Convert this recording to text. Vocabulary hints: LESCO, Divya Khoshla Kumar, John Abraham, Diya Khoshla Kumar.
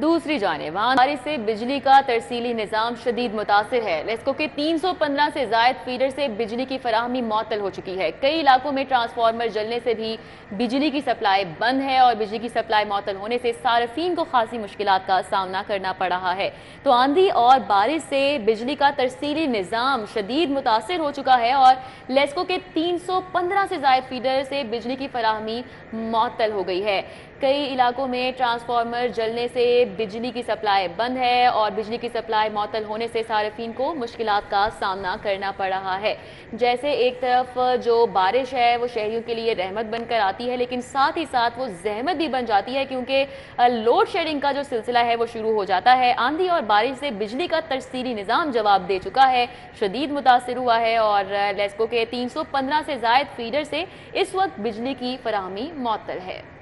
दूसरी जानिब बारिश से बिजली का तरसीली निज़ाम शदीद मुतासिर है। लेस्को के 315 से ज़ायद फीडर से बिजली की फराहमी मअतल हो चुकी है। कई इलाकों में ट्रांसफार्मर जलने से भी बिजली की सप्लाई बंद है और बिजली की सप्लाई मअतल होने से सार्फिन को खासी मुश्किलात का सामना करना पड़ रहा है। तो आंधी और बारिश से बिजली का तरसीली निज़ाम शदीद मुतासिर हो चुका है और लेस्को के 315 से ज़ायद फीडर से बिजली की फराहमी मअतल हो गई है। कई इलाकों में ट्रांसफार्मर जलने से बिजली की सप्लाई बंद है और बिजली की सप्लाई मअतल होने से सार्फिन को मुश्किलात का सामना करना पड़ रहा है। जैसे एक तरफ जो बारिश है वो शहरियों के लिए रहमत बनकर आती है, लेकिन साथ ही साथ वो जहमत भी बन जाती है क्योंकि लोड शेडिंग का जो सिलसिला है वो शुरू हो जाता है। आंधी और बारिश से बिजली का तरसीली निज़ाम जवाब दे चुका है, शदीद मुतासर हुआ है और लेस्को के 315 से ज़ायद फीडर से इस वक्त बिजली की फराहमी मअतल है।